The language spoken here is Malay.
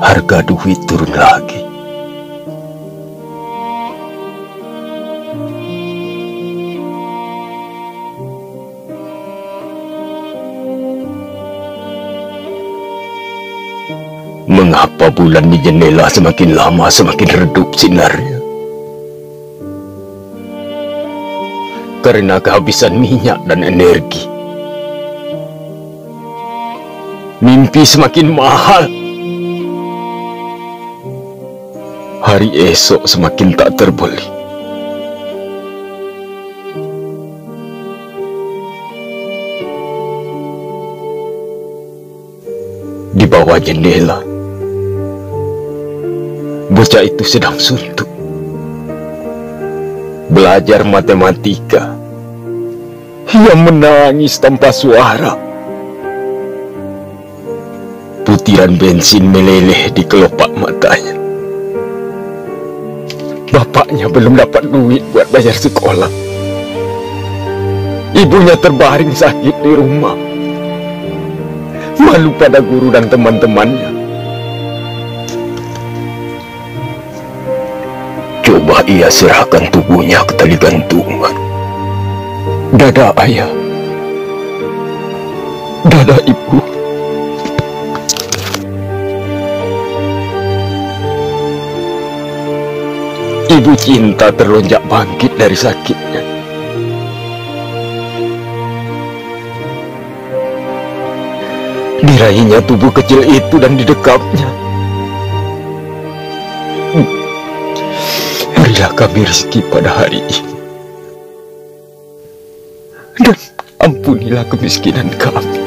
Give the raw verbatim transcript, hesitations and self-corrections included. harga duit turun lagi. Mengapa bulan di jendela semakin lama semakin redup sinarnya? Karena kehabisan minyak dan energi. Mimpi semakin mahal. Hari esok semakin tak terbeli. Di bawah jendela, bocah itu sedang suntuk, belajar matematika. Ia menangis tanpa suara. Butiran bensin meleleh di kelopak matanya. Bapaknya belum dapat duit buat bayar sekolah. Ibunya terbaring sakit di rumah. Malu pada guru dan teman-temannya. Coba ia serahkan tubuhnya ke tali gantungan. Dada ayah, dada ibu. Ibu cinta terlonjak bangkit dari sakitnya. Diraihnya tubuh kecil itu dan didekapnya. Berilah kami rezeki pada hari ini, dan ampunilah kemiskinan kami.